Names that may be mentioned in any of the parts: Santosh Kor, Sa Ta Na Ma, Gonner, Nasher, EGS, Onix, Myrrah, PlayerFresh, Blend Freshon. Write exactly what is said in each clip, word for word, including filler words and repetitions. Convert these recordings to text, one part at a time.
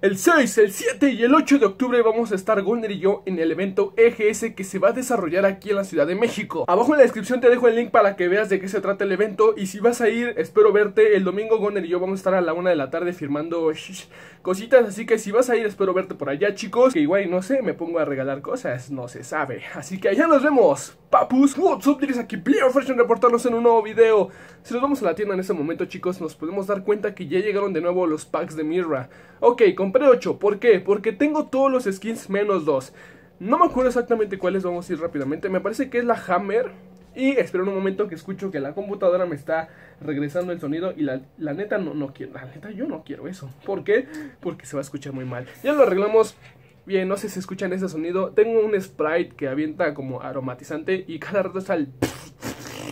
El seis, el siete y el ocho de octubre vamos a estar Gonner y yo en el evento E G S que se va a desarrollar aquí en la Ciudad de México. Abajo en la descripción te dejo el link para que veas de qué se trata el evento. Y si vas a ir, espero verte. El domingo Gonner y yo vamos a estar a la una de la tarde firmando shish, cositas. Así que si vas a ir, espero verte por allá, chicos. Que igual, no sé, me pongo a regalar cosas, no se sabe. Así que allá nos vemos, papus. What's up, tienes aquí PlayerFresh en reportarnos en un nuevo video. Si nos vamos a la tienda en este momento, chicos, nos podemos dar cuenta que ya llegaron de nuevo los packs de Myrrah. Ok, compré ocho, ¿por qué? Porque tengo todos los skins menos dos. No me acuerdo exactamente cuáles, vamos a ir rápidamente. Me parece que es la Hammer. Y espero un momento que escucho que la computadora me está regresando el sonido. Y la, la neta no, no quiero, la neta yo no quiero eso. ¿Por qué? Porque se va a escuchar muy mal. Ya lo arreglamos. Bien, no sé si escuchan ese sonido. Tengo un Sprite que avienta como aromatizante y cada rato está el...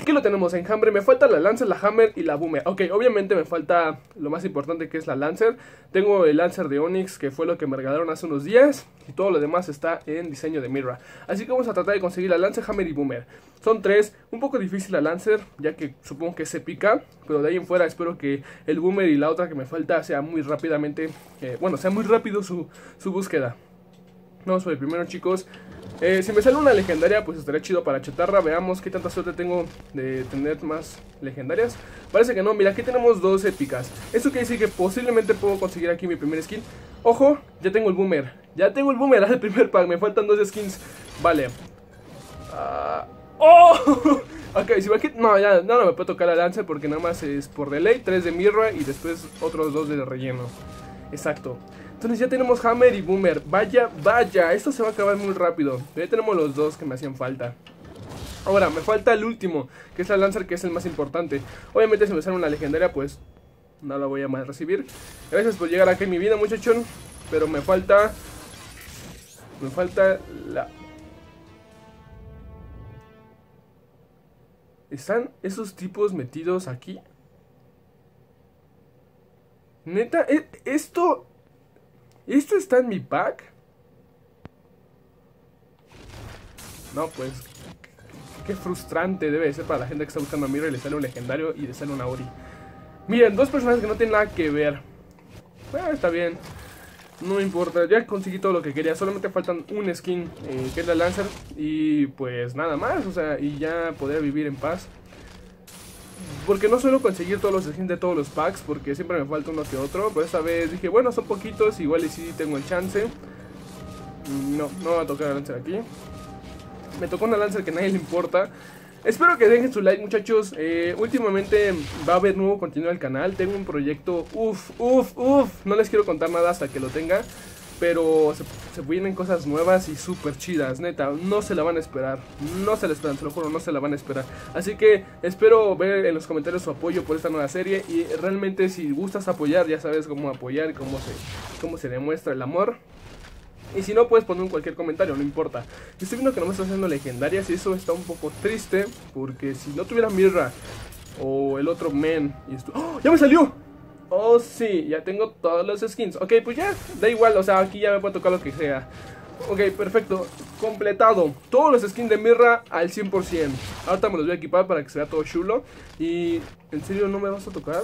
Aquí lo tenemos, enjambre, me falta la Lancer, la Hammer y la Boomer. Ok, obviamente me falta lo más importante que es la Lancer. Tengo el Lancer de Onix que fue lo que me regalaron hace unos días. Y todo lo demás está en diseño de Myrrah. Así que vamos a tratar de conseguir la Lancer, Hammer y Boomer. Son tres, un poco difícil la Lancer ya que supongo que se pica. Pero de ahí en fuera espero que el Boomer y la otra que me falta sea muy rápidamente eh, Bueno, sea muy rápido su, su búsqueda. Vamos por el primero, chicos. Eh, si me sale una legendaria, pues estaría chido para chatarra. Veamos qué tanta suerte tengo de tener más legendarias. Parece que no, mira, aquí tenemos dos épicas. Esto quiere decir que posiblemente puedo conseguir aquí mi primer skin. Ojo, ya tengo el Boomer. Ya tengo el Boomer, al primer pack, me faltan dos skins. Vale. uh, ¡Oh! Ok, si va aquí, no, ya, no, no me puede tocar la Lancer porque nada más es por delay. Tres de Myrrah y después otros dos de relleno. Exacto. Entonces ya tenemos Hammer y Boomer. Vaya, vaya, esto se va a acabar muy rápido. Ya tenemos los dos que me hacían falta. Ahora, me falta el último, que es la Lancer, que es el más importante. Obviamente si me sale una legendaria, pues no la voy a más recibir. Gracias por llegar aquí en mi vida, muchachón. Pero me falta... Me falta la... ¿Están esos tipos metidos aquí? Neta, esto... ¿Esto está en mi pack? No, pues... Qué frustrante debe de ser para la gente que está buscando a Myrrah y le sale un legendario y le sale una Ori. Miren, dos personajes que no tienen nada que ver. Bueno, está bien. No me importa, ya conseguí todo lo que quería. Solamente faltan un skin, eh, que es la Lancer. Y pues nada más, o sea, y ya poder vivir en paz. Porque no suelo conseguir todos los skins de todos los packs, porque siempre me falta uno que otro. Pero esta vez dije, bueno, son poquitos, igual y sí tengo el chance. No, no va a tocar la Lancer aquí. Me tocó una Lancer que a nadie le importa. Espero que dejen su like, muchachos. eh, Últimamente va a haber nuevo contenido al canal. Tengo un proyecto, uff, uff, uff. No les quiero contar nada hasta que lo tenga. Pero se, se vienen cosas nuevas y súper chidas, neta, no se la van a esperar, no se la esperan, se lo juro, no se la van a esperar. Así que espero ver en los comentarios su apoyo por esta nueva serie. Y realmente si gustas apoyar, ya sabes cómo apoyar, cómo se, cómo se demuestra el amor. Y si no, puedes poner en cualquier comentario, no importa. Estoy viendo que no me están haciendo legendarias y eso está un poco triste, porque si no tuviera Myrrah o el otro men y esto... ¡Oh, ya me salió! Oh sí, ya tengo todos los skins. Ok, pues ya, da igual, o sea, aquí ya me puede tocar lo que sea. Ok, perfecto, completado, todos los skins de Myrrah al cien por ciento. Ahorita me los voy a equipar para que se vea todo chulo. Y, ¿en serio no me vas a tocar?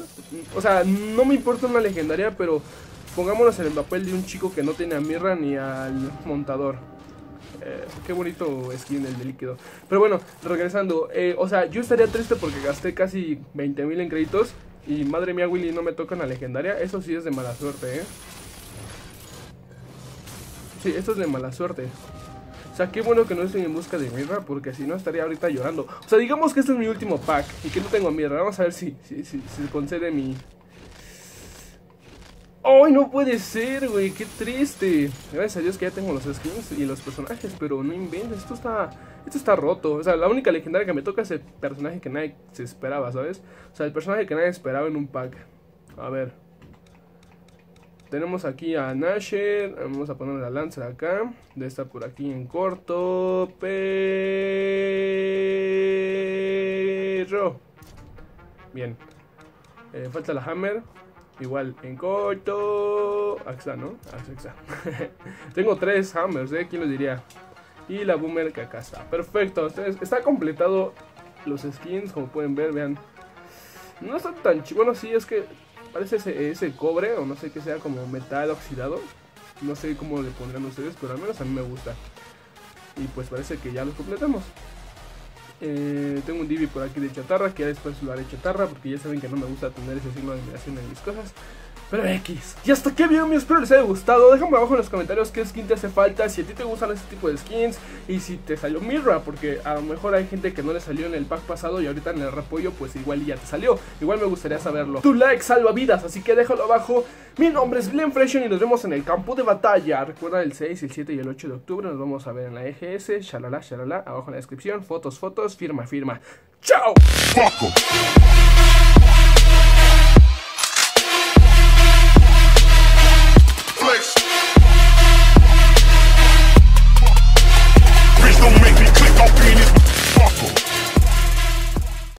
O sea, no me importa una legendaria, pero pongámonos en el papel de un chico que no tiene a Myrrah ni al montador. Eh, qué bonito skin el de líquido. Pero bueno, regresando, eh, o sea, yo estaría triste porque gasté casi veinte mil en créditos. Y madre mía, Willy, no me tocan la legendaria. Eso sí es de mala suerte, eh. Sí, esto es de mala suerte. O sea, qué bueno que no estoy en busca de Myrrah, porque si no estaría ahorita llorando. O sea, digamos que este es mi último pack y que no tengo Myrrah. Vamos a ver si, si, si, si se concede mi... ¡Ay, no puede ser, güey! ¡Qué triste! Gracias a Dios que ya tengo los skins y los personajes, pero no inventes, esto está... Esto está roto. O sea, la única legendaria que me toca es el personaje que nadie se esperaba, ¿sabes? O sea, el personaje que nadie esperaba en un pack. A ver. Tenemos aquí a Nasher. Vamos a poner la Lancer acá. De esta por aquí en corto. Perro. Bien. Eh, falta la Hammer. Igual, en corto. Axa, ¿no? Axa, axa. Tengo tres Hammers, ¿eh? ¿Quién lo diría? Y la Boomer que acá está. Perfecto, entonces está completado los skins, como pueden ver, vean. No están tan chidos. Bueno, sí, es que parece ese, ese cobre o no sé qué sea, como metal oxidado. No sé cómo le pondrán ustedes, pero al menos a mí me gusta. Y pues parece que ya lo completamos. Eh, tengo un Divi por aquí de chatarra, que ya después lo haré chatarra, porque ya saben que no me gusta tener ese signo de admiración en mis cosas. Pero X. Y hasta aquí el video, espero les haya gustado. Déjame abajo en los comentarios qué skin te hace falta, si a ti te gustan ese tipo de skins y si te salió Myrrah, porque a lo mejor hay gente que no le salió en el pack pasado y ahorita en el repollo pues igual ya te salió. Igual me gustaría saberlo. Tu like salva vidas, así que déjalo abajo. Mi nombre es Blend Freshon y nos vemos en el campo de batalla. Recuerda el seis, el siete y el ocho de octubre. Nos vamos a ver en la E G S. Shalala, shalala. Abajo en la descripción. Fotos, fotos. Firma, firma. ¡Chao!